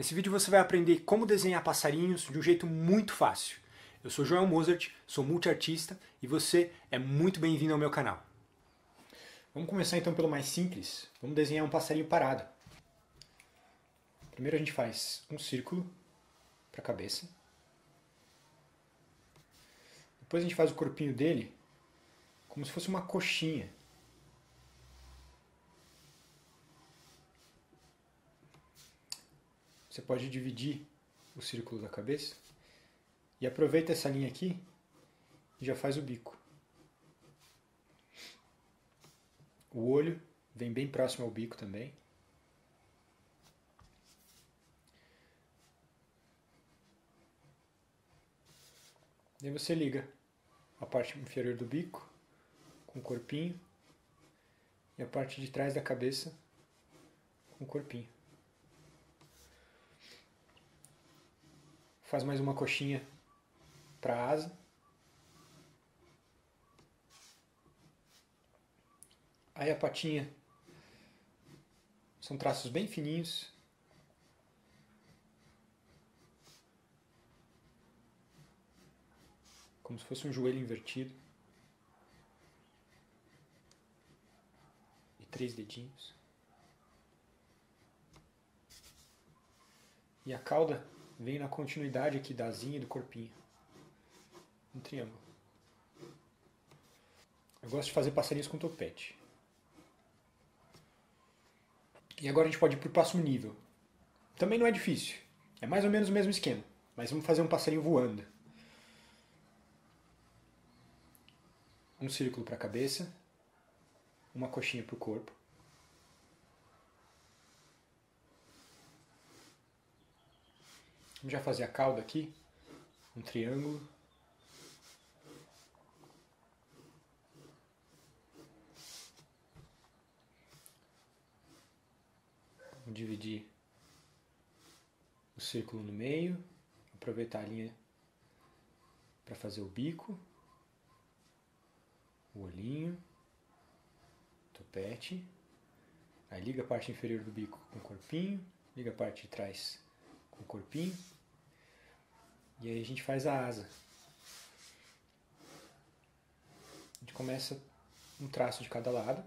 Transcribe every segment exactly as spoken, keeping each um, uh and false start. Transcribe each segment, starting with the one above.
Nesse vídeo você vai aprender como desenhar passarinhos de um jeito muito fácil. Eu sou Joel Mozart, sou multiartista e você é muito bem-vindo ao meu canal. Vamos começar então pelo mais simples. Vamos desenhar um passarinho parado. Primeiro a gente faz um círculo para a cabeça. Depois a gente faz o corpinho dele como se fosse uma coxinha. Você pode dividir o círculo da cabeça e aproveita essa linha aqui e já faz o bico. O olho vem bem próximo ao bico também. Daí você liga a parte inferior do bico com o corpinho e a parte de trás da cabeça com o corpinho. Faz mais uma coxinha para a asa. Aí a patinha são traços bem fininhos. Como se fosse um joelho invertido. E três dedinhos. E a cauda vem na continuidade aqui da asinha e do corpinho. Um triângulo. Eu gosto de fazer passarinhos com topete. E agora a gente pode ir para o próximo nível. Também não é difícil. É mais ou menos o mesmo esquema. Mas vamos fazer um passarinho voando. Um círculo para a cabeça. Uma coxinha para o corpo. Vamos já fazer a cauda aqui, um triângulo. Vamos dividir o círculo no meio, aproveitar a linha para fazer o bico, o olhinho, o topete. Aí liga a parte inferior do bico com o corpinho, liga a parte de trás com o corpinho. E aí a gente faz a asa. A gente começa um traço de cada lado.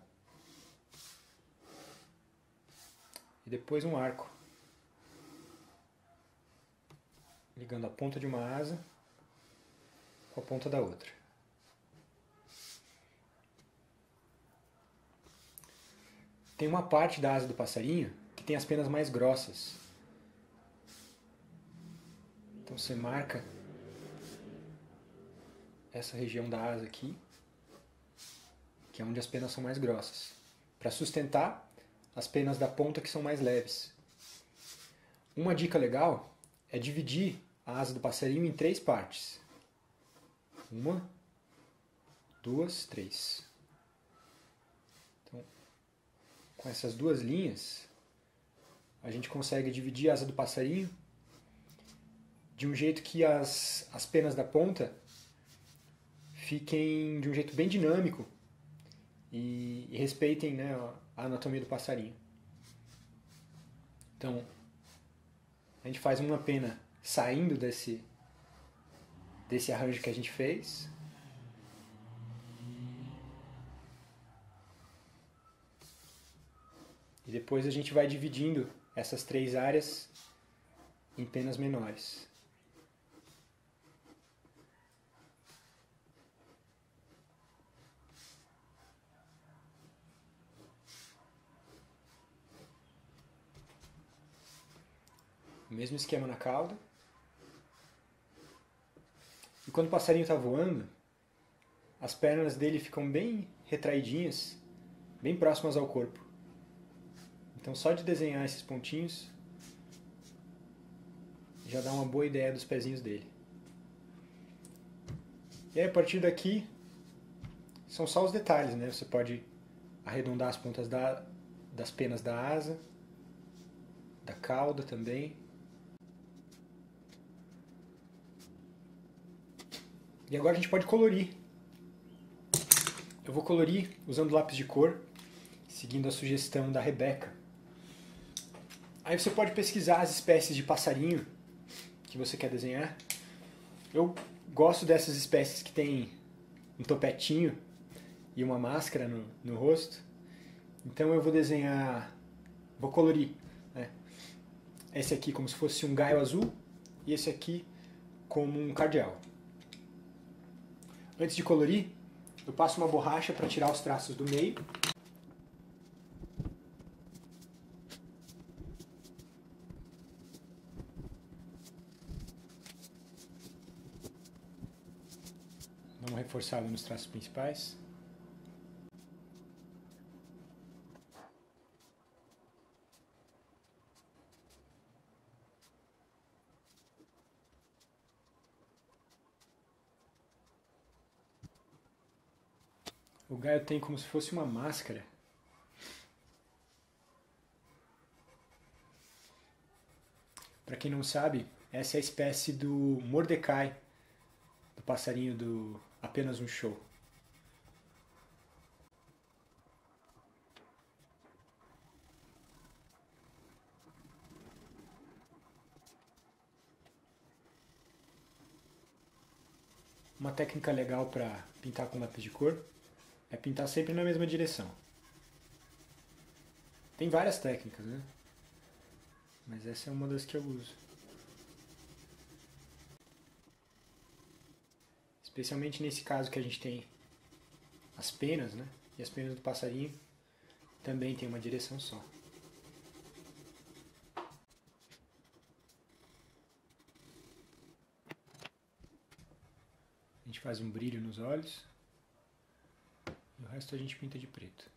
E depois um arco. Ligando a ponta de uma asa com a ponta da outra. Tem uma parte da asa do passarinho que tem as penas mais grossas. Então você marca essa região da asa aqui, que é onde as penas são mais grossas, para sustentar as penas da ponta que são mais leves. Uma dica legal é dividir a asa do passarinho em três partes. Uma, duas, três. Então, com essas duas linhas, a gente consegue dividir a asa do passarinho de um jeito que as, as penas da ponta fiquem de um jeito bem dinâmico e, e respeitem, né, a anatomia do passarinho. Então, a gente faz uma pena saindo desse, desse arranjo que a gente fez. E depois a gente vai dividindo essas três áreas em penas menores. O mesmo esquema na cauda. E quando o passarinho está voando, as pernas dele ficam bem retraidinhas, bem próximas ao corpo. Então só de desenhar esses pontinhos já dá uma boa ideia dos pezinhos dele. E aí a partir daqui são só os detalhes, né? Você pode arredondar as pontas da, das penas da asa, da cauda também. E agora a gente pode colorir. Eu vou colorir usando lápis de cor, seguindo a sugestão da Rebeca. Aí você pode pesquisar as espécies de passarinho que você quer desenhar. Eu gosto dessas espécies que tem um topetinho e uma máscara no, no rosto. Então eu vou desenhar, vou colorir, né? Esse aqui como se fosse um gaio azul e esse aqui como um cardeal. Antes de colorir, eu passo uma borracha para tirar os traços do meio. Vamos reforçar nos traços principais. O gaio tem como se fosse uma máscara. Para quem não sabe, essa é a espécie do Mordecai, do passarinho do Apenas um Show. Uma técnica legal para pintar com lápis de cor é pintar sempre na mesma direção. Tem várias técnicas, né? Mas essa é uma das que eu uso. Especialmente nesse caso que a gente tem as penas, né? E as penas do passarinho também tem uma direção só. A gente faz um brilho nos olhos. O resto a gente pinta de preto.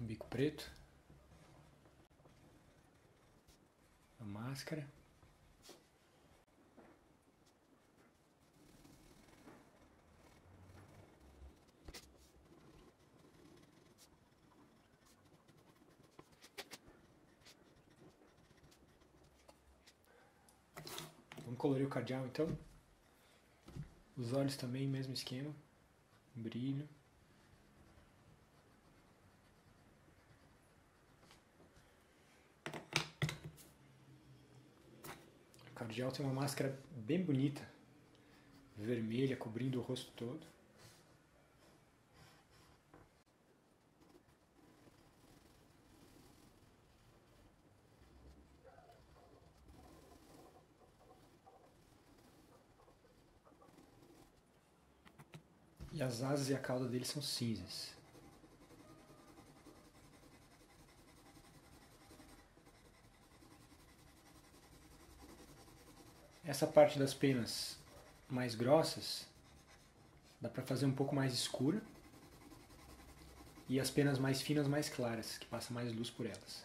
O bico preto. A máscara. Vamos colorir o cardeal então. Os olhos também, mesmo esquema, brilho. O cardeal tem uma máscara bem bonita, vermelha, cobrindo o rosto todo. E as asas e a cauda dele são cinzas. Essa parte das penas mais grossas dá para fazer um pouco mais escura. E as penas mais finas mais claras, que passa mais luz por elas.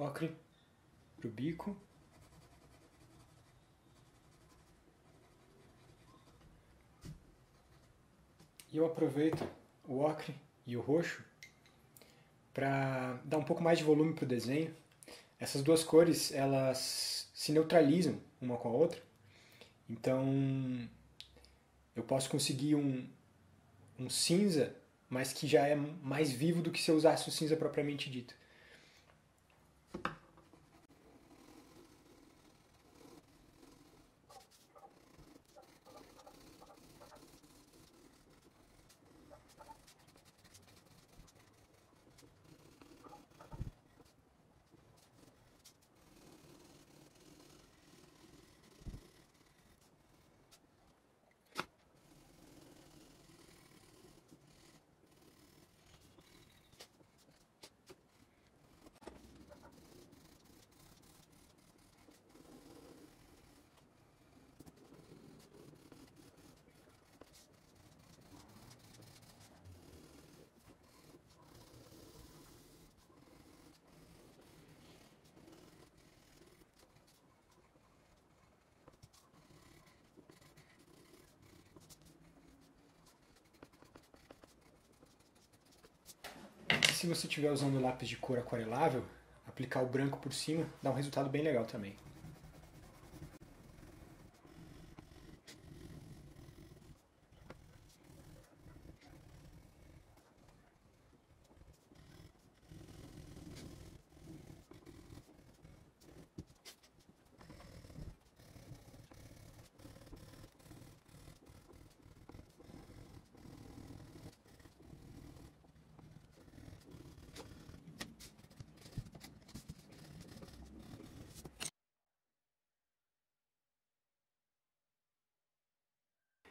Ocre para o bico. E eu aproveito o ocre e o roxo para dar um pouco mais de volume para o desenho. Essas duas cores, elas se neutralizam uma com a outra. Então eu posso conseguir um, um cinza, mas que já é mais vivo do que se eu usasse o cinza propriamente dito. se você estiver usando lápis de cor aquarelável, aplicar o branco por cima dá um resultado bem legal também.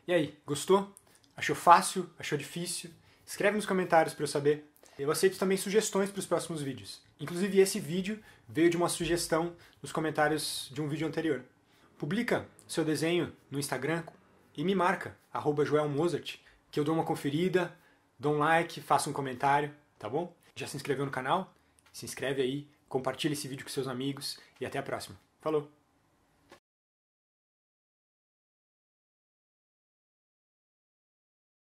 E aí, gostou? Achou fácil? Achou difícil? Escreve nos comentários para eu saber. Eu aceito também sugestões para os próximos vídeos. Inclusive esse vídeo veio de uma sugestão nos comentários de um vídeo anterior. Publica seu desenho no Instagram e me marca, arroba Joel Mozart, que eu dou uma conferida, dou um like, faço um comentário, tá bom? Já se inscreveu no canal? Se inscreve aí, compartilha esse vídeo com seus amigos e até a próxima. Falou!